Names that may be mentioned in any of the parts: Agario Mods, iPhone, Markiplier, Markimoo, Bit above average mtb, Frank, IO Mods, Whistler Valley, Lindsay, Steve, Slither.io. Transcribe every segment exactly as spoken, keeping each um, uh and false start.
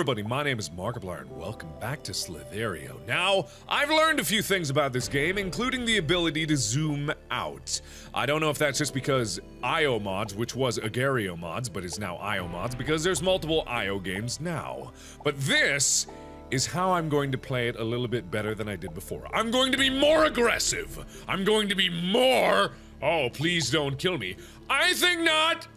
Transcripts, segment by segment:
everybody, my name is Markiplier and welcome back to Slither dot I O. Now, I've learned a few things about this game, including the ability to zoom out. I don't know if that's just because I O Mods, which was Agario Mods, but is now I O Mods, because there's multiple I O games now. But this is how I'm going to play it a little bit better than I did before. I'm going to be more aggressive! I'm going to be more... Oh, please don't kill me. I think not!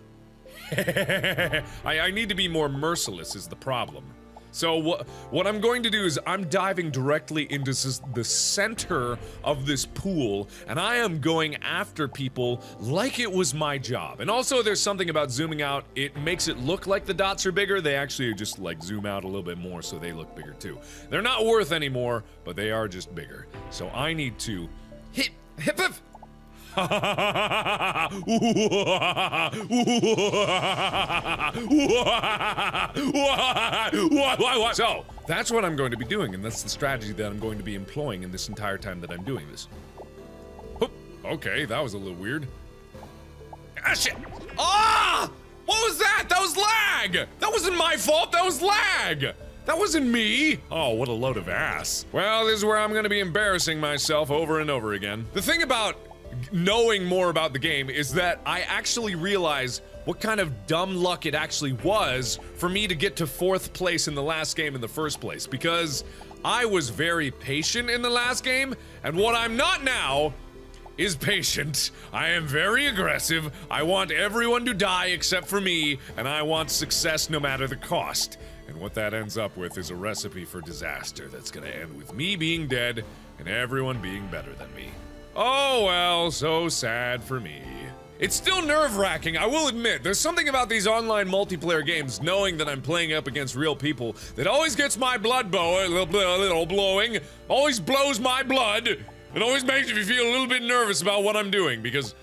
I, I need to be more merciless is the problem. So wh what I'm going to do is I'm diving directly into s the center of this pool, and I am going after people like it was my job. And also there's something about zooming out, it makes it look like the dots are bigger. They actually just like zoom out a little bit more so they look bigger too. They're not worth any more, but they are just bigger. So I need to hit, hip, hip. So, that's what I'm going to be doing, and that's the strategy that I'm going to be employing in this entire time that I'm doing this. Okay, that was a little weird. Ah, shit! Ah! What was that? That was lag! That wasn't my fault, that was lag! That wasn't me! Oh, what a load of ass. Well, this is where I'm gonna be embarrassing myself over and over again. The thing about knowing more about the game is that I actually realize what kind of dumb luck it actually was for me to get to fourth place in the last game in the first place, because I was very patient in the last game, and what I'm not now is patient. I am very aggressive, I want everyone to die except for me, and I want success no matter the cost. And what that ends up with is a recipe for disaster that's gonna end with me being dead and everyone being better than me. Oh well, so sad for me. It's still nerve-wracking, I will admit. There's something about these online multiplayer games, knowing that I'm playing up against real people, that always gets my blood bow a little, a little blowing, always blows my blood, and always makes me feel a little bit nervous about what I'm doing, because,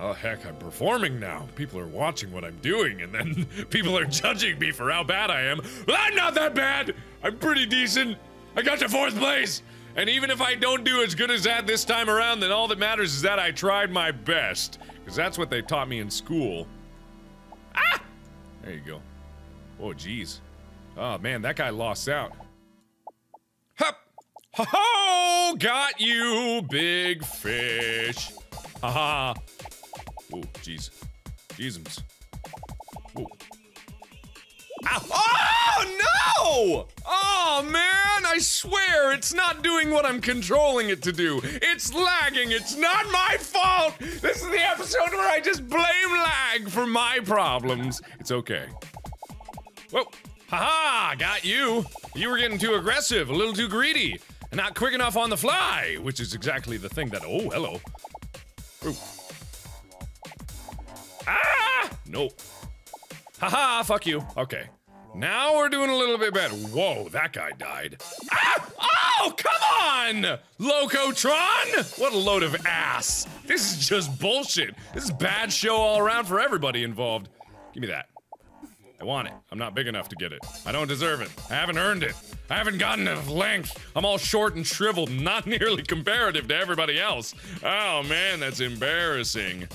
oh heck, I'm performing now. People are watching what I'm doing, and then people are judging me for how bad I am. Well, I'm not that bad! I'm pretty decent. I got to fourth place! And even if I don't do as good as that this time around, then all that matters is that I tried my best. Because that's what they taught me in school. Ah! There you go. Oh, jeez. Oh, man, that guy lost out. Hup! Ho-ho! Got you, big fish. Ha-ha. Oh, jeez. Jeezums. Oh. Oh, no! Oh, man, I swear, it's not doing what I'm controlling it to do. It's lagging, it's not my fault! This is the episode where I just blame lag for my problems. It's okay. Whoa, haha, got you. You were getting too aggressive, a little too greedy, and not quick enough on the fly, which is exactly the thing that, oh, hello. Ooh. Ah, no. Haha, fuck you. Okay. Now we're doing a little bit better. Whoa, that guy died. Ah! Oh, come on! Locotron! What a load of ass. This is just bullshit. This is bad show all around for everybody involved. Give me that. I want it. I'm not big enough to get it. I don't deserve it. I haven't earned it. I haven't gotten enough length. I'm all short and shriveled, not nearly comparative to everybody else. Oh man, that's embarrassing.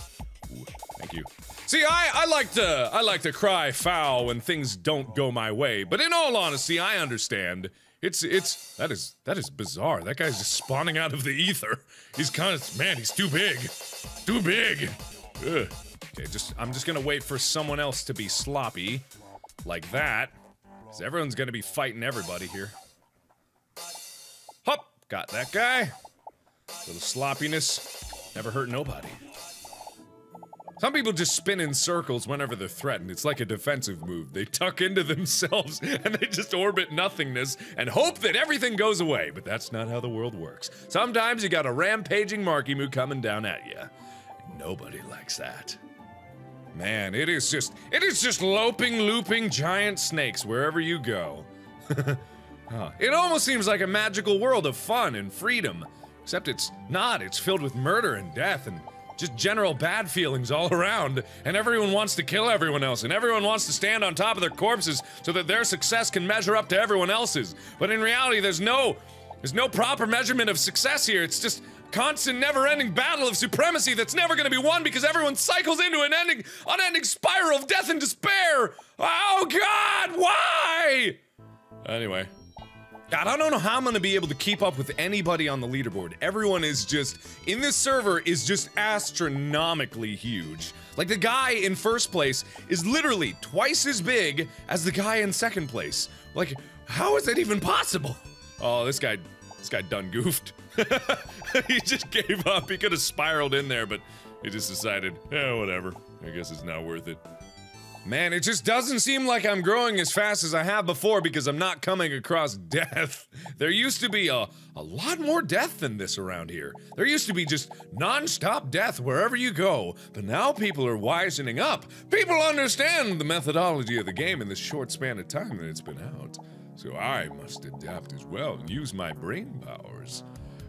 Ooh, thank you. See, I, I like to I like to cry foul when things don't go my way, but in all honesty, I understand. It's it's that is that is bizarre. That guy's just spawning out of the ether. He's kind of man. He's too big, too big. Ugh. Okay, just I'm just gonna wait for someone else to be sloppy, like that, because everyone's gonna be fighting everybody here. Hop, got that guy. Little sloppiness never hurt nobody. Some people just spin in circles whenever they're threatened. It's like a defensive move. They tuck into themselves and they just orbit nothingness and hope that everything goes away. But that's not how the world works. Sometimes you got a rampaging Markimoo coming down at you. Nobody likes that. Man, it is just, it is just loping, looping giant snakes wherever you go. Huh. It almost seems like a magical world of fun and freedom. Except it's not. It's filled with murder and death and just general bad feelings all around, and everyone wants to kill everyone else, and everyone wants to stand on top of their corpses so that their success can measure up to everyone else's. But in reality, there's no, there's no proper measurement of success here. It's just constant, never-ending battle of supremacy that's never gonna be won because everyone cycles into an ending, unending spiral of death and despair. Oh God, why? Anyway. God, I don't know how I'm gonna be able to keep up with anybody on the leaderboard. Everyone is just, in this server, is just astronomically huge. Like, the guy in first place is literally twice as big as the guy in second place. Like, how is that even possible? Oh, this guy, this guy done goofed. He just gave up. He could have spiraled in there, but he just decided, eh, whatever. I guess it's not worth it. Man, it just doesn't seem like I'm growing as fast as I have before because I'm not coming across death. There used to be a, a lot more death than this around here. There used to be just non-stop death wherever you go, but now people are wisening up. People understand the methodology of the game in the short span of time that it's been out. So I must adapt as well and use my brain powers.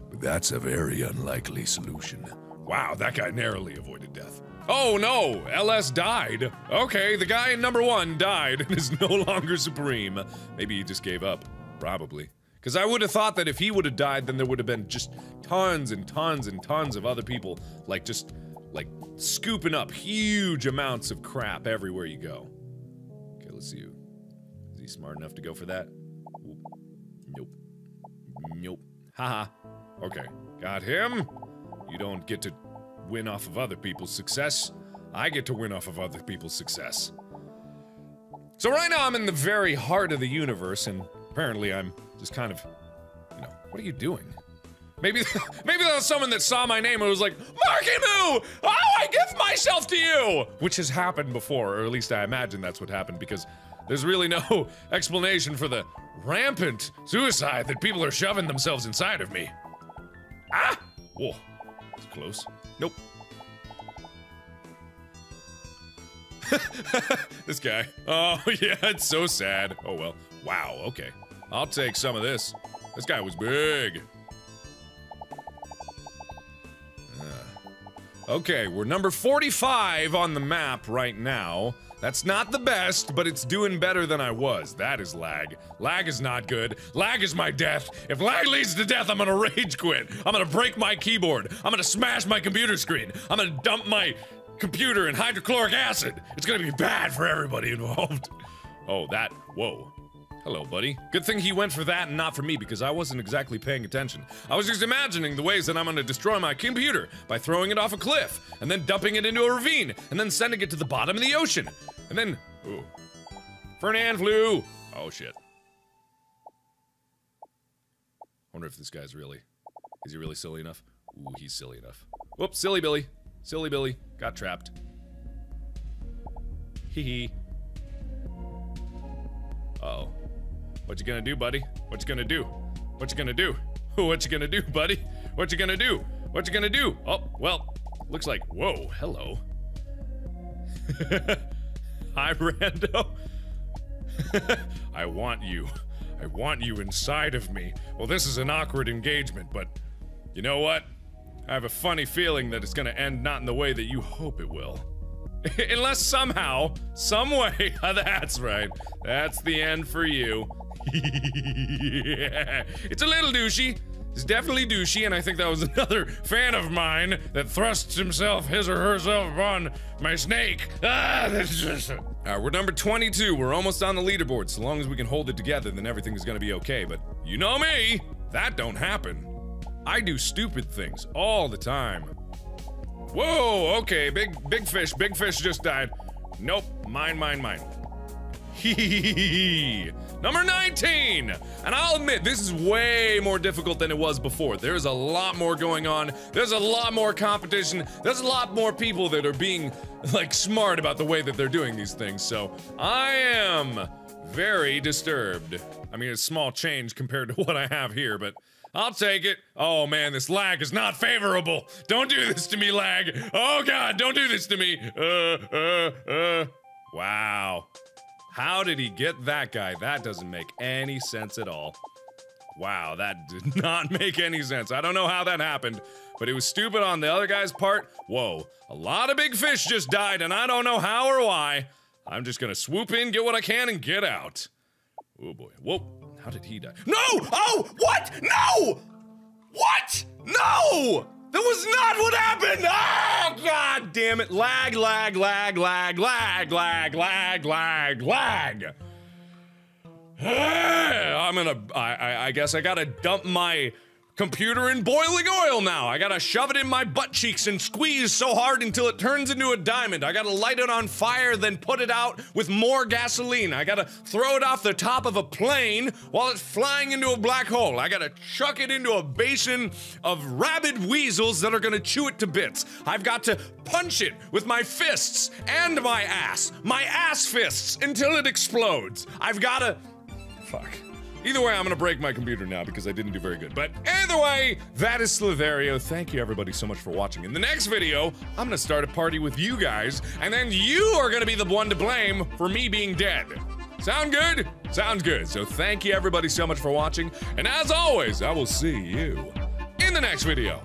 But that's a very unlikely solution. Wow, that guy narrowly avoided death. Oh no, L S died. Okay, the guy in number one died and is no longer supreme. Maybe he just gave up. Probably. Because I would have thought that if he would have died, then there would have been just tons and tons and tons of other people, like just, like, scooping up huge amounts of crap everywhere you go. Okay, let's see who. Is he smart enough to go for that? Nope. Nope. Haha. Okay, got him. You don't get to win off of other people's success. I get to win off of other people's success. So right now I'm in the very heart of the universe, and apparently I'm just kind of, you know, what are you doing? Maybe, maybe that was someone that saw my name and was like, Markimoo! Oh, I give myself to you! Which has happened before, or at least I imagine that's what happened, because there's really no explanation for the rampant suicide that people are shoving themselves inside of me. Ah! Whoa. That's close. Nope. This guy. Oh, yeah, it's so sad. Oh, well. Wow, okay. I'll take some of this. This guy was big. Uh, okay, we're number forty-five on the map right now. That's not the best, but it's doing better than I was. That is lag. Lag is not good. Lag is my death. If lag leads to death, I'm gonna rage quit. I'm gonna break my keyboard. I'm gonna smash my computer screen. I'm gonna dump my computer in hydrochloric acid. It's gonna be bad for everybody involved. Oh, that, whoa. Hello, buddy. Good thing he went for that and not for me, because I wasn't exactly paying attention. I was just imagining the ways that I'm gonna destroy my computer by throwing it off a cliff, and then dumping it into a ravine, and then sending it to the bottom of the ocean, and then... Ooh. Fernand flew! Oh, shit. Wonder if this guy's really... Is he really silly enough? Ooh, he's silly enough. Whoops, silly Billy. Silly Billy. Got trapped. Hee hee. Uh-oh. What you gonna do, buddy? What you gonna do? What you gonna do? What you gonna do, buddy? What you gonna do? What you gonna do? Oh, well, looks like, whoa, hello. Hi, Rando. I want you. I want you inside of me. Well, this is an awkward engagement, but you know what? I have a funny feeling that it's gonna end not in the way that you hope it will. Unless somehow, some way, that's right, that's the end for you. Yeah. It's a little douchey. It's definitely douchey, and I think that was another fan of mine that thrusts himself, his or herself, upon my snake. Ah, that's just... Alright, we're number twenty-two. We're almost on the leaderboard. So long as we can hold it together, then everything is gonna be okay. But you know me, that don't happen. I do stupid things all the time. Whoa, okay, big, big fish, big fish just died. Nope, mine, mine, mine. Hehehehe. Number nineteen! And I'll admit, this is way more difficult than it was before. There's a lot more going on. There's a lot more competition. There's a lot more people that are being, like, smart about the way that they're doing these things, so I am very disturbed. I mean, it's small change compared to what I have here, but... I'll take it. Oh man, this lag is not favorable. Don't do this to me, lag. Oh god, don't do this to me. Uh, uh, uh. Wow. How did he get that guy? That doesn't make any sense at all. Wow, that did not make any sense. I don't know how that happened, but it was stupid on the other guy's part. Whoa, a lot of big fish just died, and I don't know how or why. I'm just gonna swoop in, get what I can, and get out. Oh boy, whoa. How did he die? No! Oh! What? No! What? No! That was not what happened! Ah! God damn it! Lag, lag, lag, lag, lag, lag, lag, lag, lag. I'm gonna, I, I, I guess I gotta dump my computer in boiling oil now. I gotta shove it in my butt cheeks and squeeze so hard until it turns into a diamond. I gotta light it on fire, then put it out with more gasoline. I gotta throw it off the top of a plane while it's flying into a black hole. I gotta chuck it into a basin of rabid weasels that are gonna chew it to bits. I've got to punch it with my fists and my ass. My ass fists until it explodes. I've gotta... Fuck. Either way, I'm gonna break my computer now because I didn't do very good. But either way, that is Slither dot I O. Thank you everybody so much for watching. In the next video, I'm gonna start a party with you guys, and then you are gonna be the one to blame for me being dead. Sound good? Sounds good. So thank you everybody so much for watching, and as always, I will see you in the next video.